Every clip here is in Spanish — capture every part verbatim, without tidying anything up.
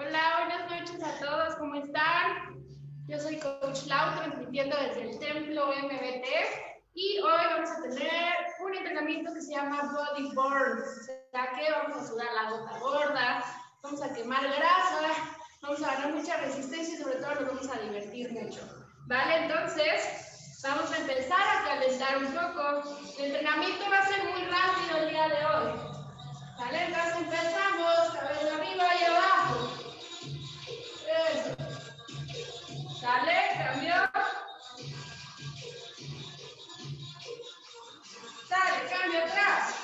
Hola, buenas noches a todos, ¿cómo están? Yo soy Coach Lau, transmitiendo desde el Templo M B T, y hoy vamos a tener un entrenamiento que se llama Body Burn, ya que vamos a sudar la gota gorda, vamos a quemar grasa, vamos a ganar mucha resistencia y sobre todo nos vamos a divertir mucho, ¿vale? Entonces, vamos a empezar a calentar un poco. El entrenamiento va a ser muy rápido el día de hoy, ¿vale? Entonces empezamos, cabeza arriba y abajo. Eso. ¿Sale? Cambio. Sale, cambio atrás.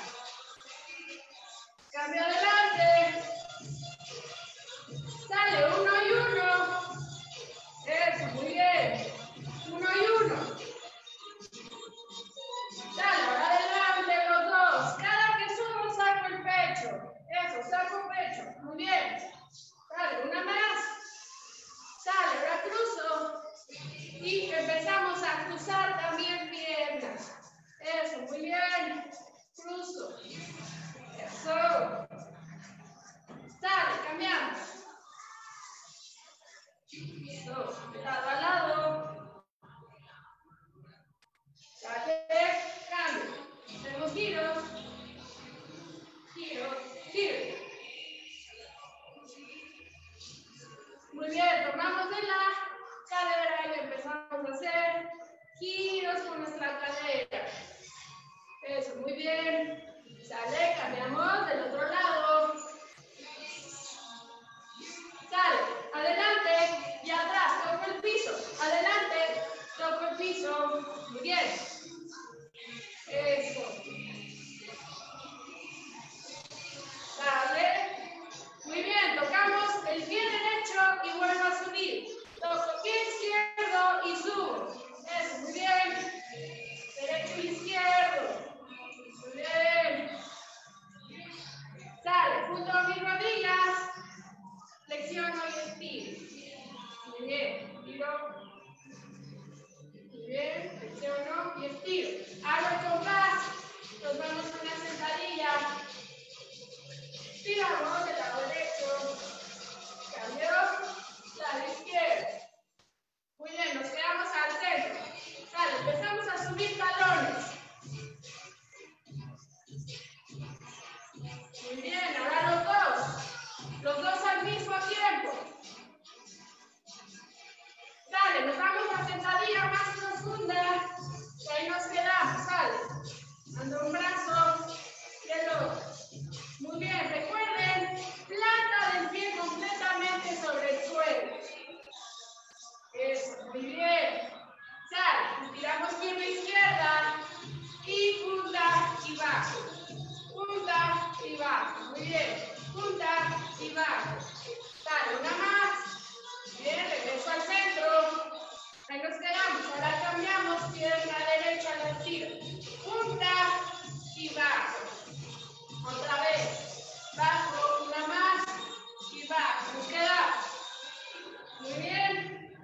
Cambio adelante. Sale, uno y uno. Eso, muy bien. Uno y uno. Sale, ahora adelante los dos. Cada que subo saco el pecho. Eso, saco el pecho. Muy bien. Sale, una más. Sale, ahora cruzo y empezamos a cruzar también piernas. Eso, muy bien. Cruzo. Eso. Sale, cambiamos. Eso, lado a lado. Sale, cambio. Hacemos giro. Giro, giro. Muy bien, tomamos de la cadera y empezamos a hacer giros con nuestra cadera. Eso, muy bien. Sale, cambiamos del otro lado. Sale, adelante y atrás, toco el piso. Adelante, toco el piso. Muy bien. Eso. Sale. Muy bien, tocamos el pie derecho y vuelvo a subir. Toco el pie izquierdo y subo. Eso, muy bien. Derecho y izquierdo. Muy bien. Sale, junto a mis rodillas. Flexiono y estiro. Muy bien, tiro. Muy bien, flexiono y estiro. Hago el compás. Nos vamos a una sentadilla. Tiramos el lado derecho, cambio, lado izquierdo. Muy bien, nos quedamos al centro. Sale, empezamos a subir talones. Muy bien, ahora los dos. Los dos al mismo tiempo. Sale, nos vamos a sentadilla más profunda. Y ahí nos quedamos, sale. Ando un brazo y el otro. Muy bien, recuerden, planta del pie completamente sobre el suelo. Eso, muy bien. Sale, tiramos pierna izquierda y punta y bajo. Punta y bajo, muy bien. Punta y bajo. Sale, una más. Bien, regreso al centro. Ahí nos quedamos, ahora cambiamos pierna derecha al estiro. Punta y bajo. Otra vez, bajo, una más y bajo, nos quedamos. Muy bien,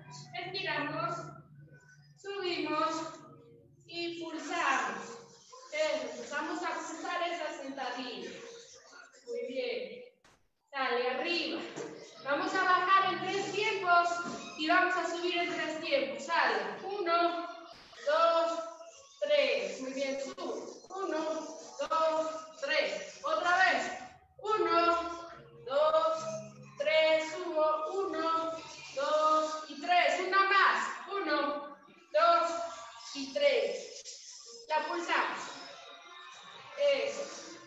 estiramos, subimos y pulsamos. Eso, empezamos a pulsar esa sentadilla. Muy bien, sale arriba. Vamos a bajar en tres tiempos y vamos a subir en tres tiempos. Sale, uno, dos, tres. Muy bien, subo, uno, dos, tres. Otra vez. Uno, dos, tres. Subo. Uno, dos y tres. Una más. Uno, dos y tres. La pulsamos. Eso.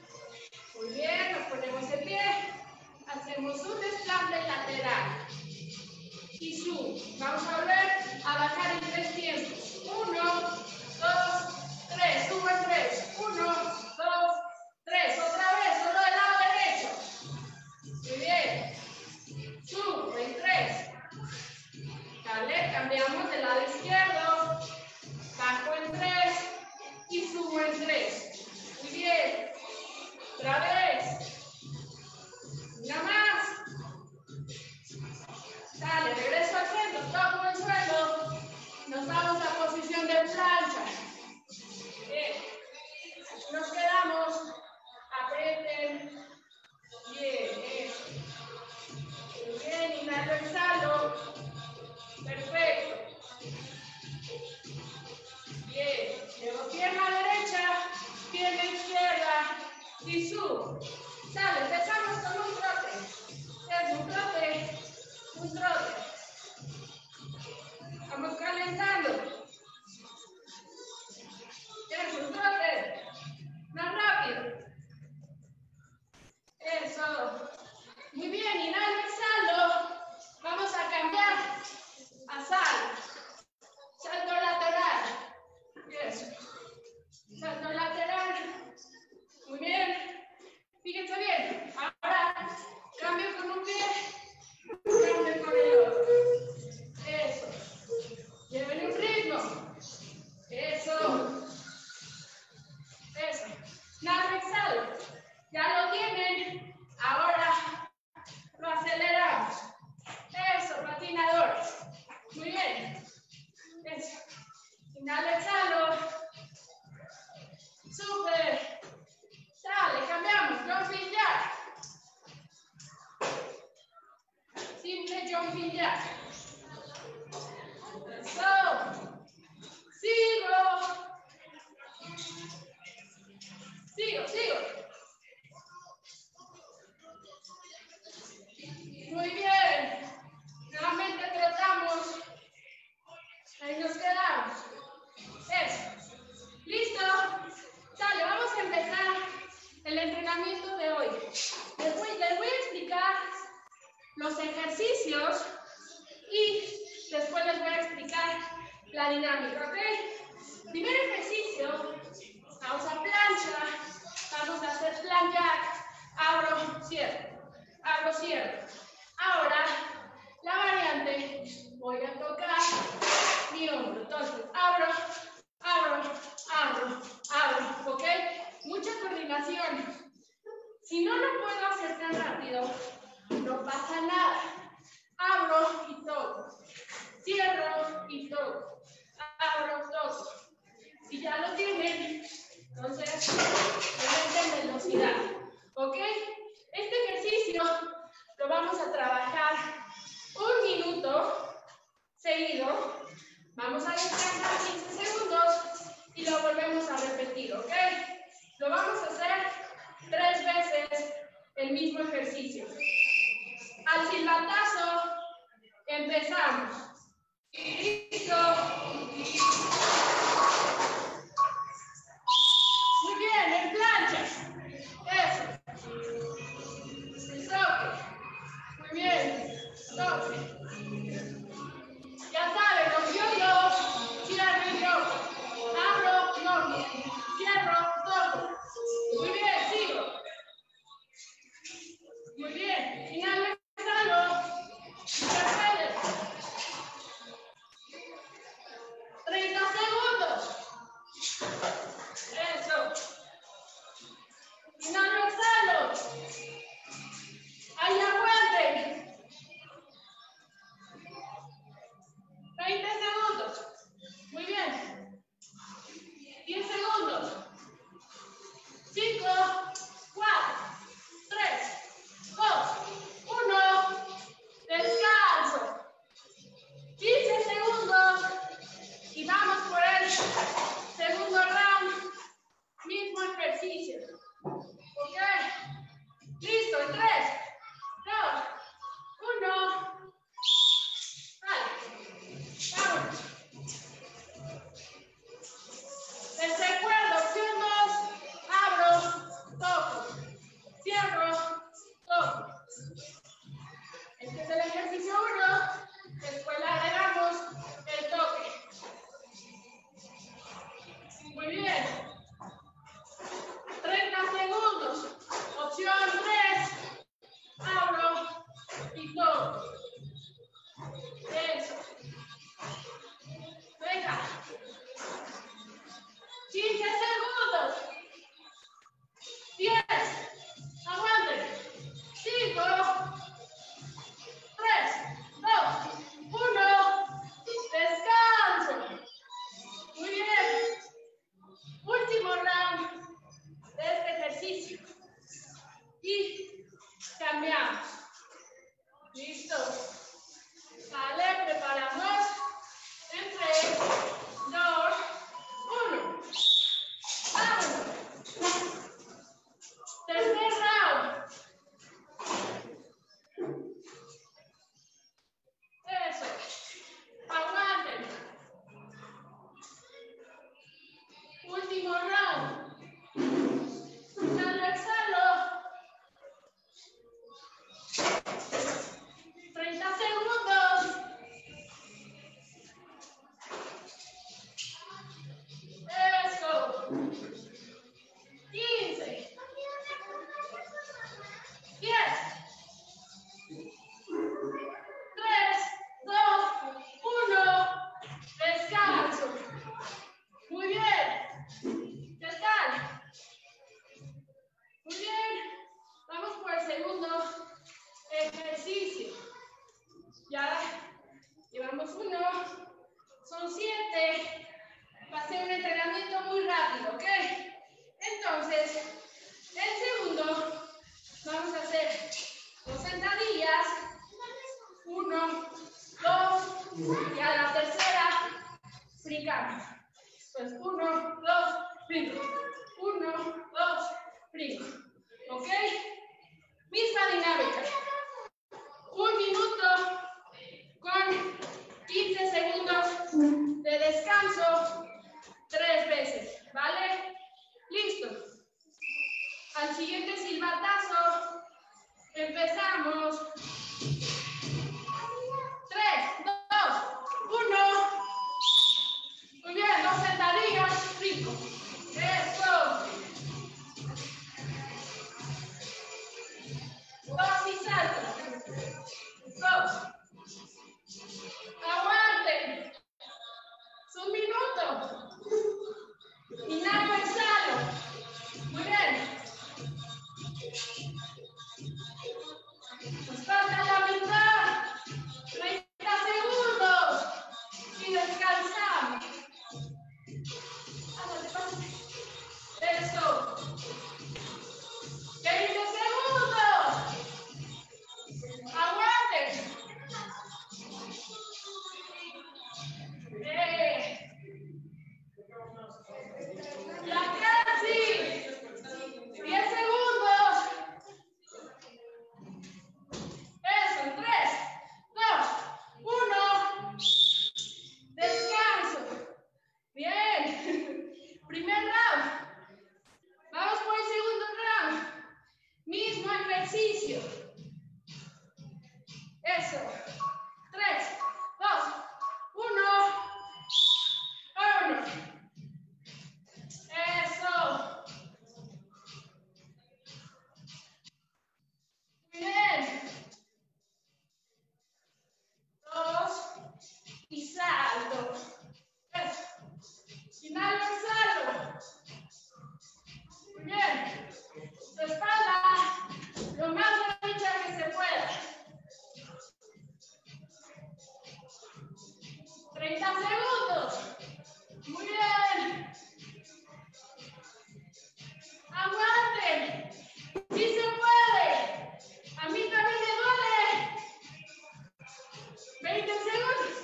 Muy bien. Nos ponemos de pie. Hacemos un desplante lateral. Y subo. Vamos a volver a bajar en tres tiempos. Uno, dos, tres. Subo en tres. Uno, dos, tres, otra vez, solo del lado derecho. Muy bien. Subo en tres. Dale, cambiamos del lado izquierdo. Bajo en tres y subo en tres. Muy bien. Otra vez. Una más. Dale, regreso al centro, toco el suelo. Nos vamos a posición de plancha. Bien. Nos quedamos. Aprieten. Bien, eso. Muy bien. y subo. Sale, empezamos con un trote. Es un trote, un trote. Vamos calentando. Es un trote. Más rápido. Eso. Muy bien, inhala, exhalo. Vamos a cambiar a sal. Salto lateral. Eso. Salto lateral. Muy bien. Fíjense bien. Ahora cambio con un pie. Cambio con el otro. Eso. Lleven un ritmo. Eso. Eso. Nada, exhalo. Ya lo tienen. Ahora lo aceleramos. Eso, patinadores. Muy bien. Eso. Inhalo, exhalo. Súper. Sale, cambiamos. Jumping jack. Simple jumping jack. Eso. Sigo. Sigo, sigo. Muy bien. Nuevamente tratamos. Ahí nos quedamos. Eso. ¿Listo? Sale, vamos a empezar el entrenamiento de hoy. Les voy, les voy a explicar los ejercicios y después les voy a explicar la dinámica, ¿ok? Primer ejercicio, vamos a plancha, vamos a hacer plank jack, abro, cierro, abro, cierro. Ahora, la variante, voy a tocar mi hombro. Entonces, abro, abro, abro, abro, ¿ok? Mucha coordinación. Si no lo puedo hacer tan rápido, no pasa nada. Abro y toco. Cierro y toco. Abro, toco. Si ya lo tienen, entonces, meten velocidad, ¿ok? Este ejercicio lo vamos a trabajar un minuto seguido. Vamos a descansar quince segundos y lo volvemos a repetir, ¿ok? Lo vamos a hacer tres veces el mismo ejercicio. Al silbatazo empezamos. Listo. Muy bien, en planchas. Eso. El toque. Muy bien, doce. Ya saben, los yo-yos, cierro y yo, abro, yo, cierro, toco. Muy bien, sigo. Muy bien, inhalo, exhalo, recuerden. treinta segundos. Eso. Inhalo, exhalo. Ahí aguanten. veinte segundos. Muy bien. diez segundos. cinco, cuatro, tres, dos, uno. Descanso. quince segundos. Y vamos por el segundo round. Mismo ejercicio. Ok. Listo. En tres. dos, uno. Vale. Vamos. Les recuerdo, opción dos, abro, toco, cierro, toco. Este es el ejercicio uno, después le agregamos el toque. Muy bien. treinta segundos. Opción tres. Abro y toco. Eso. Venga. quince segundos. diez. Aguanten. cinco, tres, dos, uno. Descanso. Muy bien. Último round de este ejercicio. Y cambiamos. Listo. Vale, preparamos. En tres, dos, uno. Vamos. segundo ejercicio. Ya llevamos uno, son siete. Va a ser un entrenamiento muy rápido, ¿ok? Entonces, el segundo, vamos a hacer dos sentadillas. Uno, dos, y a la tercera, brincamos. Pues uno, dos, brinco. Uno, dos, brinco. ¿Ok? Misma dinámica. Un minuto con quince segundos de descanso tres veces. ¿Vale? Listo. Al siguiente silbatazo empezamos. Tres, dos, uno. Muy bien, dos sentadillas, rico. Eso. Dos y salto. Dos. Aguanten. Es un minuto. Inhalo, exhalo. Muy bien. Nos falta la mitad. treinta segundos. Y descansamos. Eso. veinte segundos. Aguanten. Eh. Ya casi. diez segundos. Eso. tres, dos, uno. Descanso. Bien. Primer round. Vamos por el segundo round. Mismo ejercicio. Eso. Tres, dos, uno. Uno. Eso. Bien. Dos. Y salto. Eso. Inhalo, exhalo. Muy bien. Su espalda lo más derecha que se pueda. treinta segundos. Muy bien. Aguanten. Sí se puede. A mí también me duele. veinte segundos.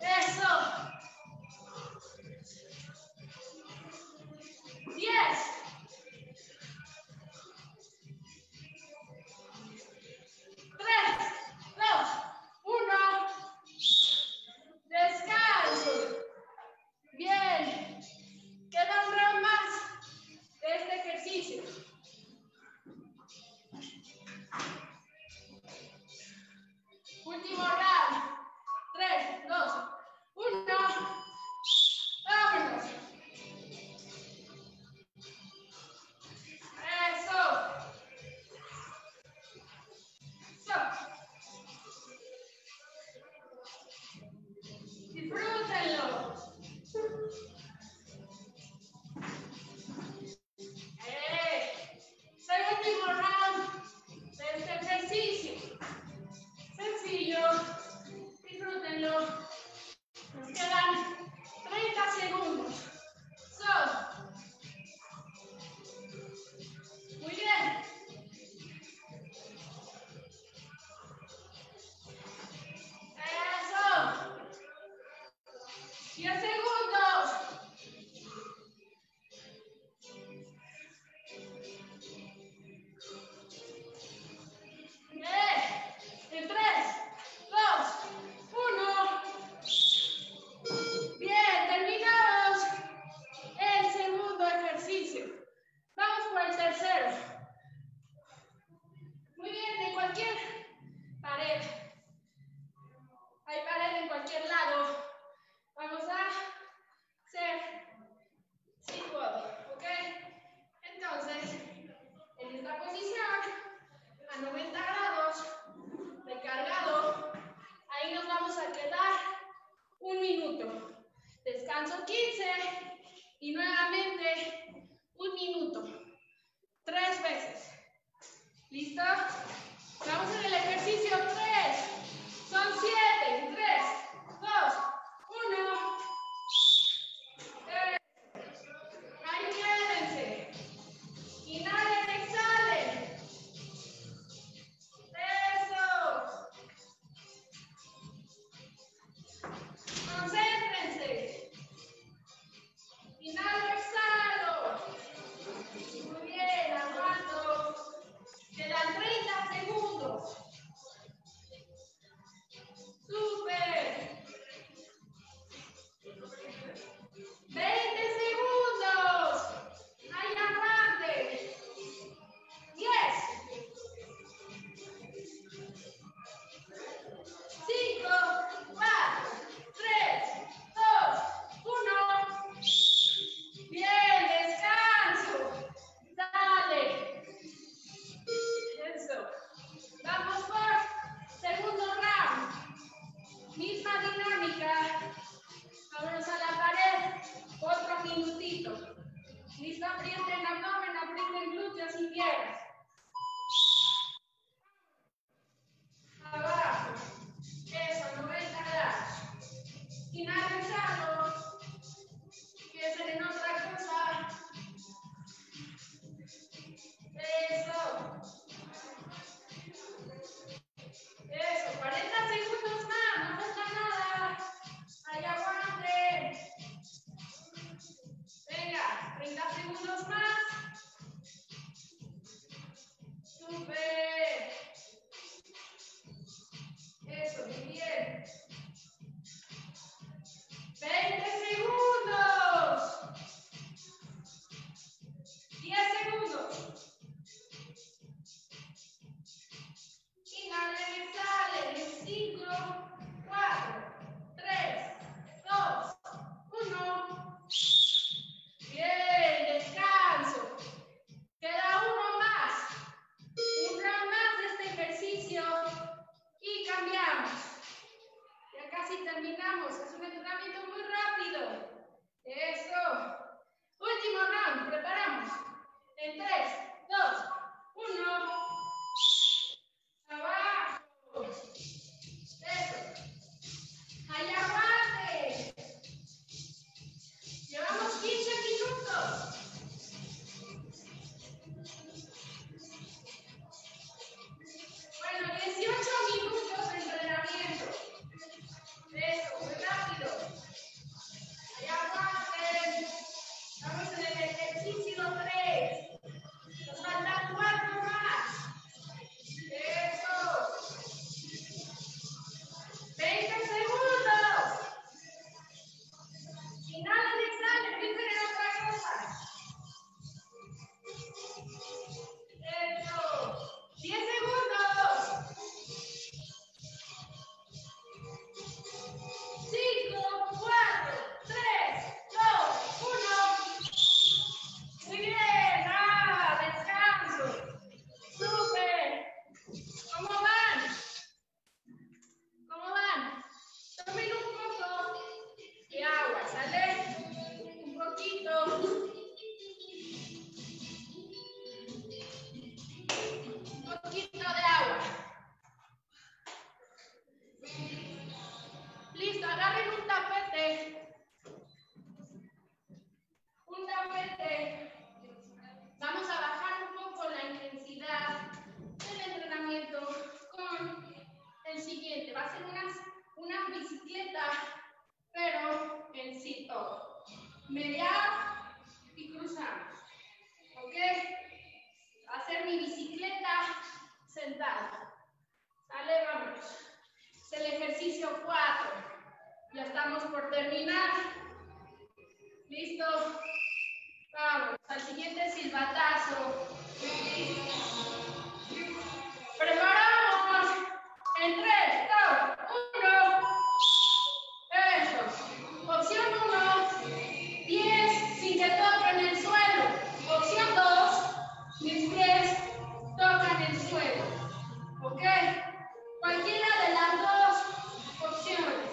Eso. diez. tres, dos, uno. Descanso. Bien. Queda un round más de este ejercicio. Último round. tres, dos, uno. Vámonos. Eso. So. Disfrútenlo. Hey. Soy el último round de este ejercicio. Sencillo. Disfrútenlo. Nos quedan treinta segundos. So. Muy bien. Eso. diez segundos. Bien. En tres, dos, uno. Bien, terminamos el segundo ejercicio. Vamos por el tercero. Muy bien, de cualquier pared. Hay pared en cualquier lado. Vamos a hacer sit-up, ¿ok? Entonces, en esta posición, a noventa grados, recargado, ahí nos vamos a quedar un minuto. Descanso quince y nuevamente un minuto, tres veces. ¿Listo? Lista. Vamos en el ejercicio tres. Son siete. tres, dos, uno, tres. Ahí quédense. Inhalen, exhalen. Eso. Concéntrense. Inhalo, exhalo. Muy bien, aguanto. Quedan treinta segundos. ¡Súper! ¡veinte segundos! ¡Ahí adelante! diez, cinco, cuatro, tres, dos, uno. ¡Bien! ¡Descanso! ¡Dale! Eso. Vamos por segundo round. Misma dinámica, vámonos a la pared, otro minutito. Listo, apriete el abdomen, apriete el glúteo si quieres. Abajo, eso, noventa grados. Inhala, exhalo, piensen en otra cosa. Eso. Eso, cuarenta segundos más, no pasa nada. Ahí aguante. Venga, treinta segundos más. Súper. Eso, muy bien. veinte segundos. diez segundos. Inhalen, exhalen, en cinco, cuatro, tres, dos, uno. Bien, descanso. Queda uno más. Un round más de este ejercicio y cambiamos. Ya casi terminamos. Es un entrenamiento muy rápido. Eso. Último round, preparamos. En tres, dos, uno. Abajo. Eso. Ahí aguante. Llevamos quince minutos. Bueno, dieciocho minutos de entrenamiento. Eso, muy rápido. Ahí aguante. Estamos en el ejercicio tres. Nos faltan cuatro más. Eso. veinte segundos. Inhalen, exhalen, piensen en otra cosa. Eso. diez segundos. cinco, cuatro, tres, dos, uno. Muy bien. Ah, descanso. Súper. ¿Cómo van? ¿Cómo van? Tomen un poco de agua, ¿sale? Un poquito. Un poquito de agua. Listo, agarren un tapete. Un tapete. Vamos a bajar un poco la intensidad del entrenamiento con el siguiente. Va a ser unas, unas bicicletas, pero en sit-up. Mediar y cruzamos. ¿Ok? Va a ser mi bicicleta sentada. ¿Sale? Vamos. Es el ejercicio cuatro. Ya estamos por terminar. ¿Listo? Vamos al siguiente silbatazo. Preparamos en tres, dos, uno. Eso. Opción uno, pies sin que toquen el suelo. Opción dos, mis pies tocan el suelo. ¿Ok? Cualquiera de las dos opciones.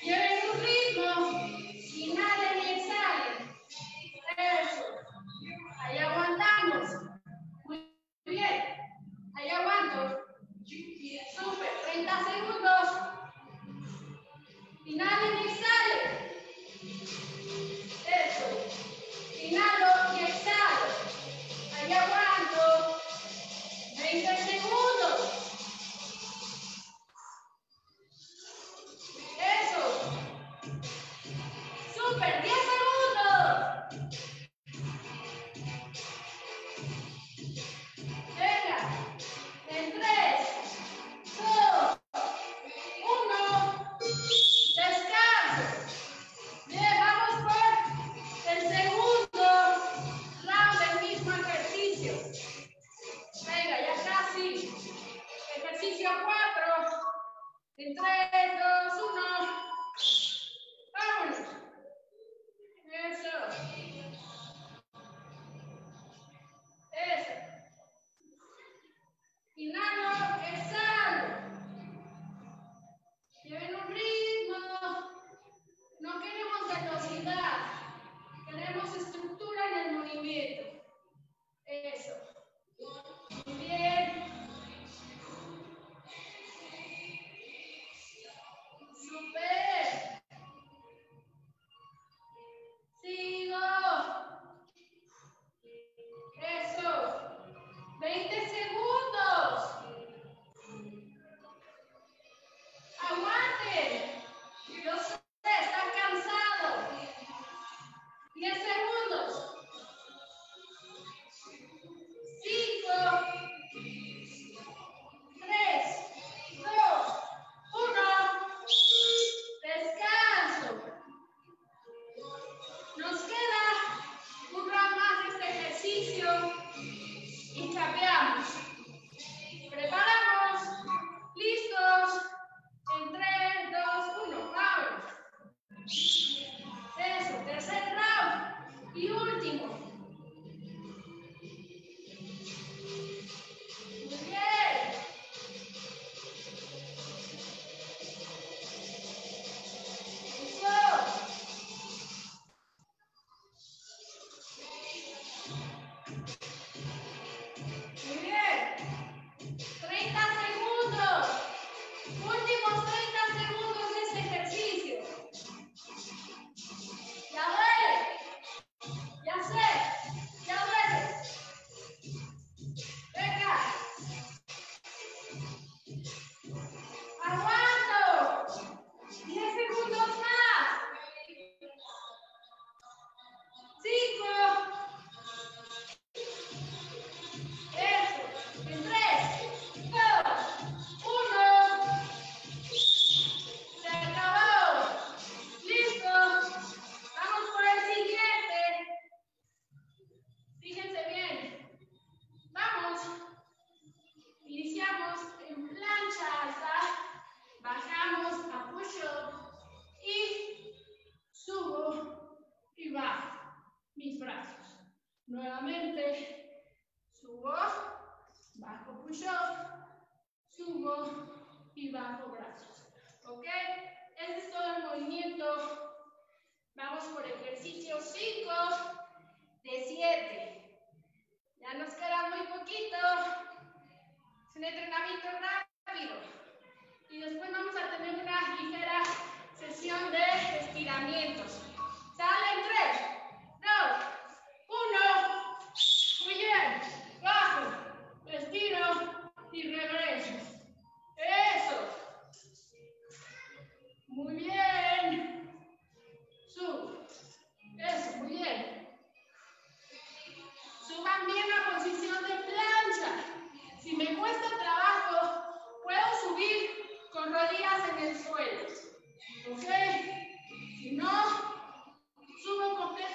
Lleven un ritmo, inhalen y exhalen. Eso. Ahí aguantamos. Muy bien. Ahí En tres, dos, uno. Vámonos. Eso. Eso. Inhalo, exhalo. Lleven un ritmo. No queremos velocidad. Queremos estructura en el movimiento. Eso. Muy bien. Super. Sigo. Eso. veinte segundos. Aguanten. Yo sé, están cansados. diez segundos. cinco, tres, dos, uno. Descanso. Nos queda un round más de este ejercicio y cambiamos. Preparamos. Listos. En tres, dos, uno. Vamos. Eso, tercer round y último. Muy bien. Eso. Muy bien. treinta segundos. Últimos treinta segundos de este ejercicio. Ya duele, ya sé, ya duele. Venga. Aguanto. diez segundos más. cinco. Eso. En tres, dos, uno. Se acabó. Listo. Vamos por el siguiente. Fíjense bien. Vamos. Iniciamos en plancha alta. Bajamos a push-up. Y subo y bajo mis brazos. Nuevamente. Subo. Bajo push-up. Subo y bajo brazos. ¿Ok? Este es todo el movimiento. Vamos por ejercicio cinco de siete. Ya nos queda muy poquito. Es un entrenamiento rápido. Y después vamos a tener una ligera sesión de estiramientos. Sale en tres, dos, uno. Muy bien. Bajo. Estiro y regreso. Eso. Muy bien. Subo. Eso, muy bien. Suban bien la posición de plancha. Si me cuesta trabajo, puedo subir con rodillas en el suelo. ¿Ok? Si no, subo completamente.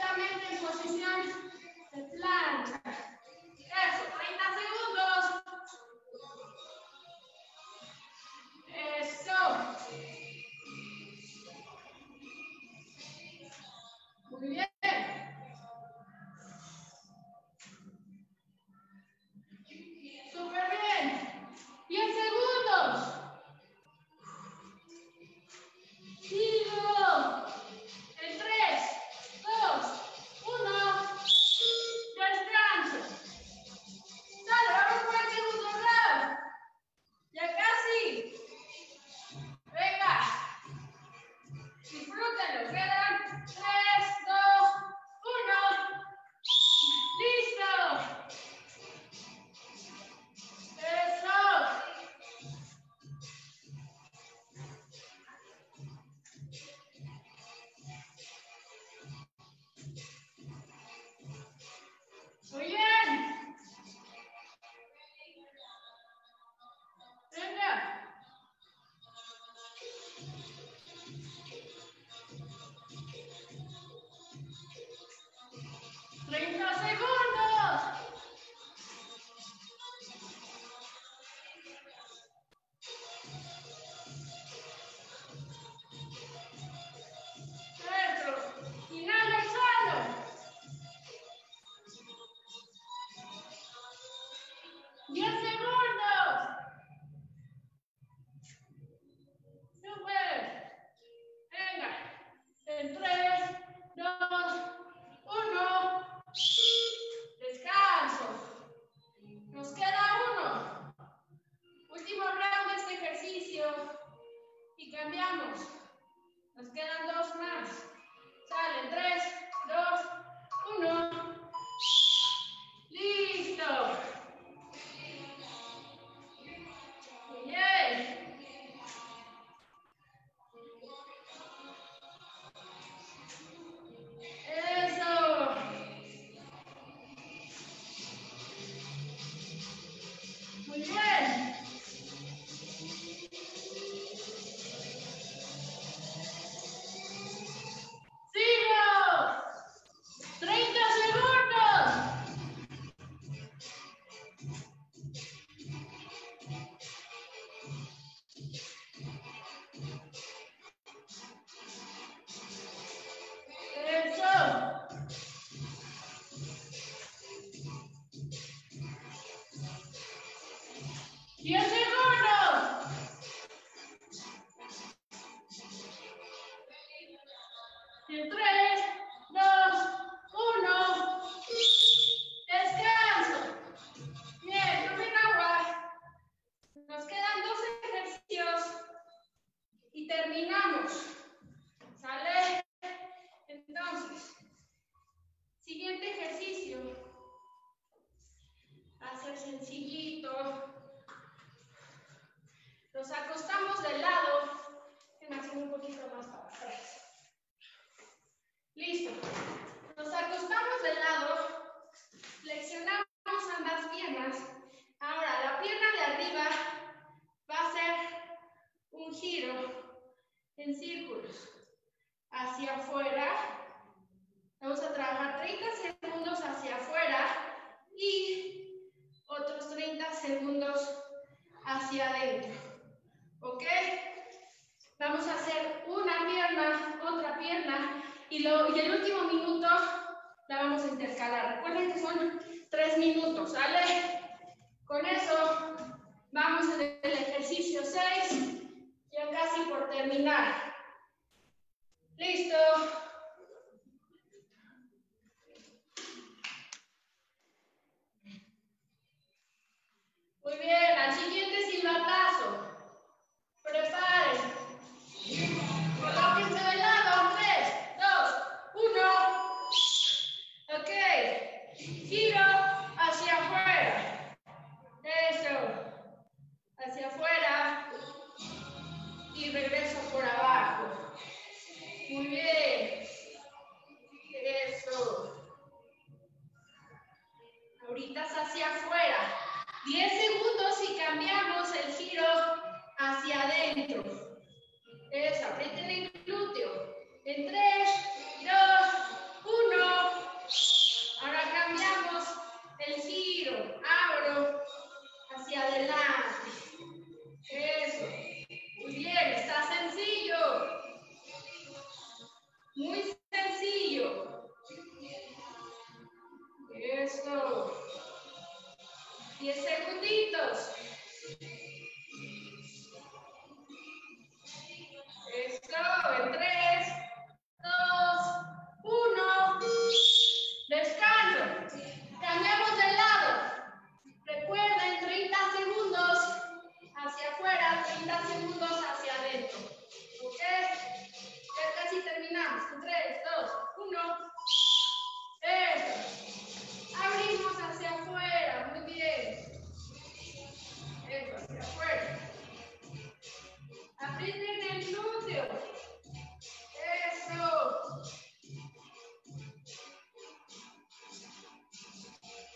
diez segundos. En tres, dos, uno. Descanso. Bien, tomen agua. Nos quedan dos ejercicios y terminamos. ¿Sale? Entonces, siguiente ejercicio. Va a ser sencillito. Nos acostamos de lado. Ven haciendo un poquito más para atrás. Listo. Nos acostamos de lado. Flexionamos ambas piernas. Ahora, la pierna de arriba va a hacer un giro en círculos. Hacia afuera. Vamos a trabajar treinta segundos hacia afuera y otros treinta segundos hacia adentro. ¿Ok? Vamos a hacer una pierna, otra pierna y, lo, y el último minuto la vamos a intercalar. Recuerden que son tres minutos, ¿sale? Con eso vamos en el ejercicio seis, ya casi por terminar. Listo. Muy bien, al siguiente silbatazo. Preparen. Colóquense de lado. tres, dos, uno. Ok. Giro hacia afuera. Eso. Hacia afuera. Y regreso por abajo. Muy bien. Eso. Ahorita es hacia afuera. diez segundos y cambiamos el giro hacia adentro. Eso, aprieten el glúteo. En tres, dos, uno. Ahora cambiamos el giro. Abro hacia adelante. Eso. Muy bien, está sencillo. Muy sencillo. Eso. diez segunditos. Esto, en tres, dos, uno. Descanso. Cambiamos de lado. Recuerden, treinta segundos hacia afuera, treinta segundos hacia adentro. ¿Ok? Ya casi terminamos. En tres, dos, uno. Eso. Abrimos hacia afuera. Muy bien. Eso, hacia afuera. Aprieten el glúteo. Eso.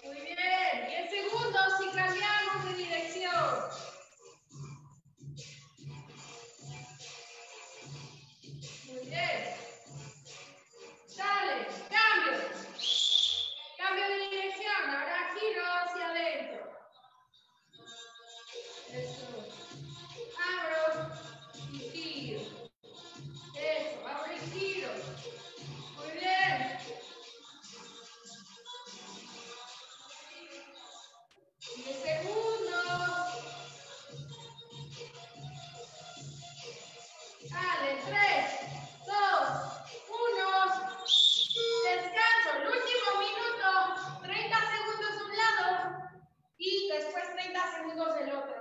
Muy bien. diez segundos y cambiamos de dirección. Muy bien. Dale. Cambio. Cambio de dirección. Ahora giro hacia adentro. Eso. Abro y giro. Eso, abro y giro. Muy bien. diez segundos. Dale, tres, dos, uno. Descanso. El último minuto. treinta segundos de un lado y después treinta segundos del otro.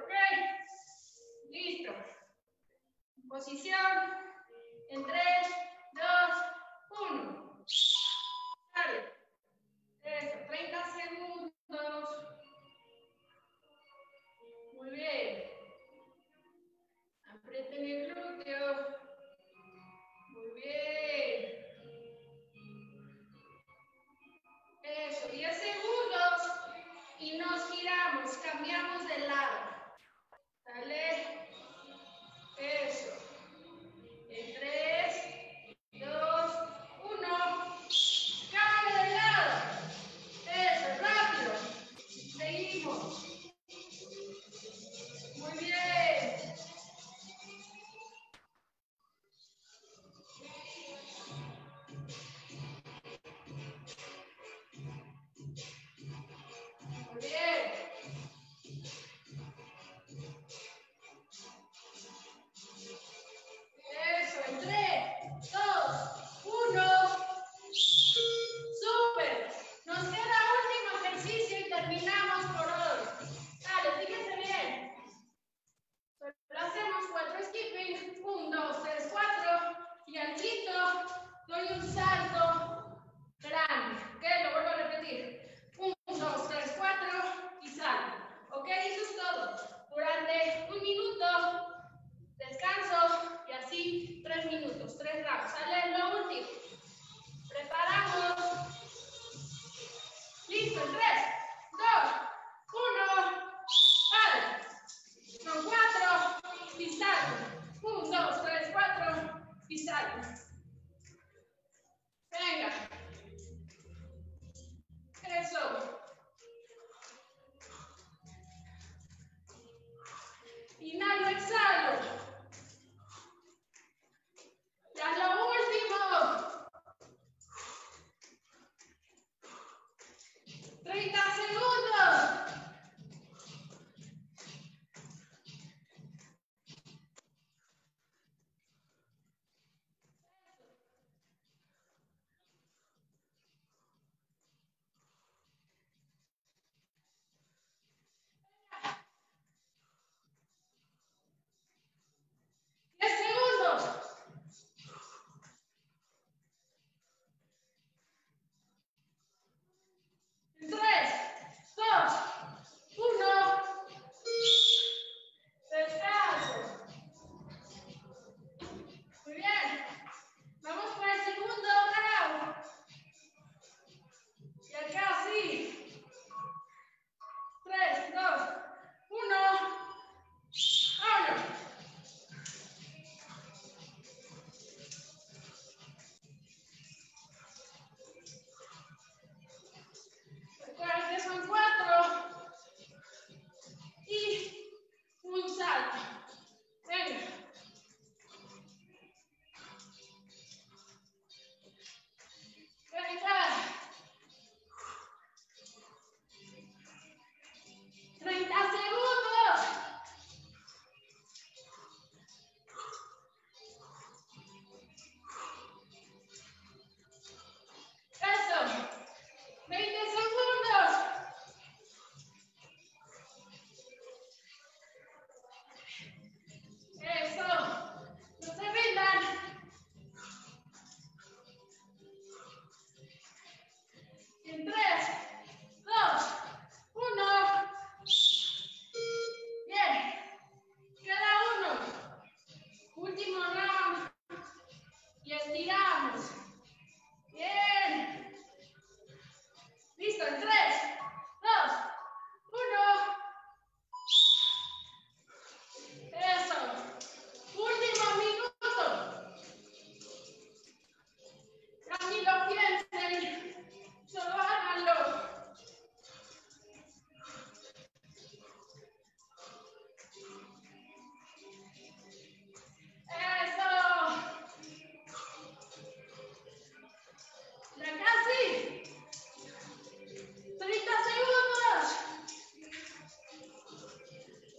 Listo. Posición. En tres, dos, uno. Dale. Eso. treinta segundos. Muy bien. Aprieten el glúteo. Muy bien. Eso. diez segundos. Y nos giramos. Cambiamos de lado. Dale. Eso. En tres, dos, uno. Cambio de lado. Eso, rápido. Seguimos. Muy bien. Muy bien.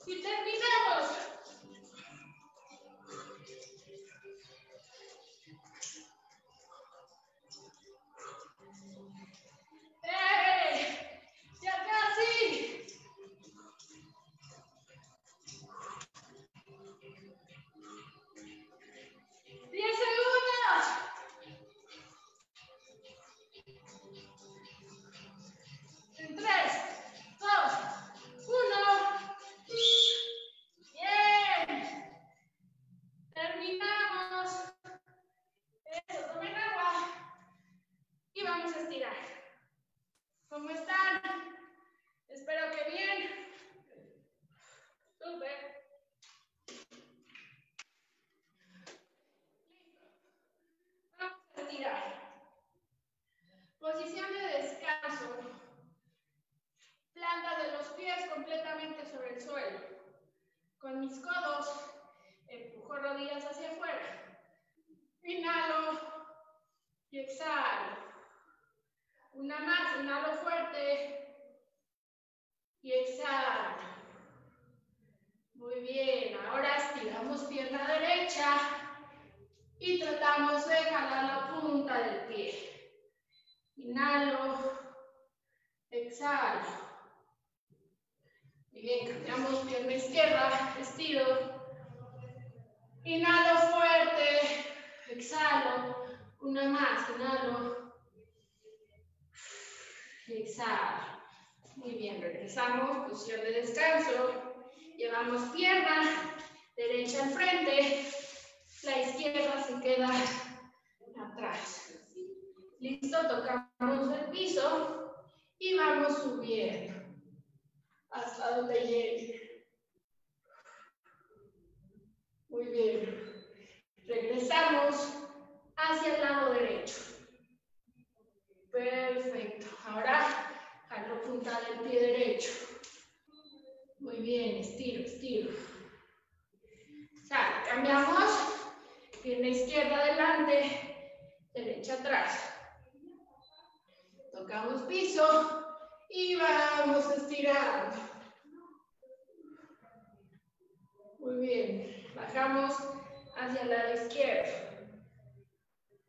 Si terminamos eh, ya casi. diez segundos. En tres, dos, uno. Bien. Terminamos. Eso, tomen agua. Y vamos a estirar. ¿Cómo están? Espero que bien. Súper. Vamos a estirar. Posición de descanso. Planta de los pies completamente sobre el suelo. Con mis codos, empujo rodillas hacia afuera. Inhalo y exhalo. Una más, inhalo fuerte y exhalo. Muy bien, ahora estiramos pierna derecha y tratamos de jalar la punta del pie. Inhalo, exhalo. Muy bien, cambiamos pierna izquierda, estiro, inhalo fuerte, exhalo, una más, inhalo, exhalo. Muy bien, regresamos, posición de descanso, llevamos pierna derecha al frente, la izquierda se queda atrás. Listo, tocamos el piso y vamos subiendo hasta donde llegue. Muy bien. Regresamos hacia el lado derecho. Perfecto. Ahora jalo punta del pie derecho. Muy bien. Estiro, estiro. Sale. Cambiamos. Pierna izquierda adelante, derecha atrás. Tocamos piso. Y vamos estirando. Muy bien. Bajamos hacia el lado izquierdo.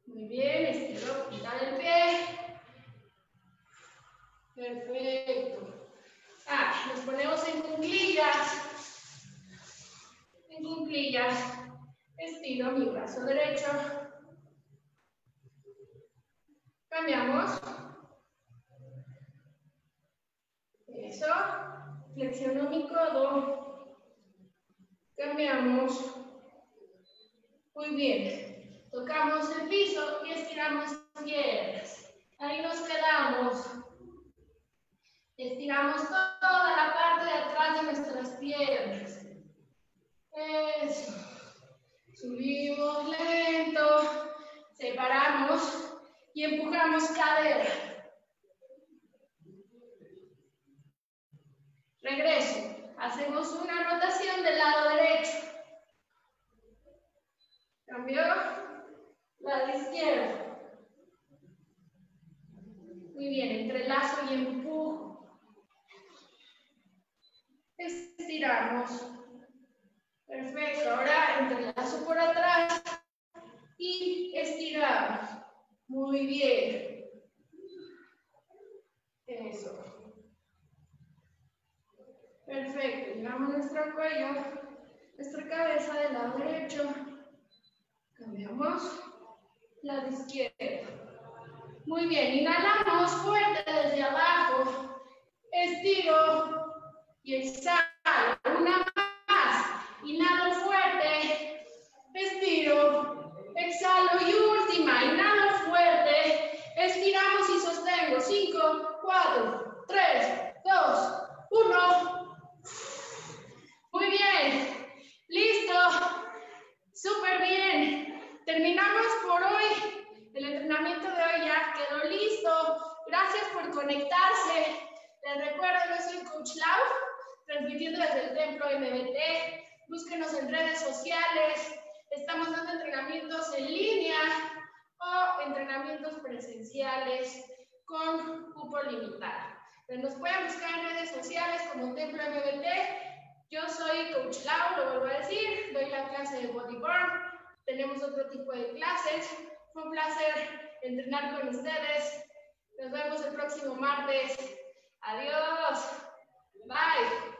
Muy bien. Estiro, quitar el pie. Perfecto. Ah, nos ponemos en cuclillas. En cuclillas. Estiro mi brazo derecho. Cambiamos. Eso, flexiono mi codo, cambiamos, muy bien, tocamos el piso y estiramos piernas, ahí nos quedamos, estiramos toda la parte de atrás de nuestras piernas, eso, subimos lento, separamos y empujamos cadera. Regreso. Hacemos una rotación del lado derecho. Cambio. Lado izquierdo. Muy bien. Entrelazo y empujo. Estiramos. Perfecto. Ahora entrelazo por atrás y estiramos. Muy bien. Eso. Perfecto, llevamos nuestro cuello, nuestra cabeza del lado derecho, cambiamos, lado izquierdo. Muy bien, inhalamos fuerte desde abajo, estiro y exhalo, una más, inhalo fuerte, estiro, exhalo y última, inhalo fuerte, estiramos y sostengo, cinco, cuatro, tres, dos, uno. Muy bien, listo, súper bien, terminamos por hoy, el entrenamiento de hoy ya quedó listo, gracias por conectarse, les recuerdo yo soy Coach Lau, transmitiendo desde el Templo M B T, búsquenos en redes sociales, estamos dando entrenamientos en línea o entrenamientos presenciales con cupo limitado, nos pueden buscar en redes sociales como Templo M B T, Yo soy Coach Lau, lo vuelvo a decir, doy la clase de Body Burn, tenemos otro tipo de clases. Fue un placer entrenar con ustedes. Nos vemos el próximo martes. Adiós. Bye.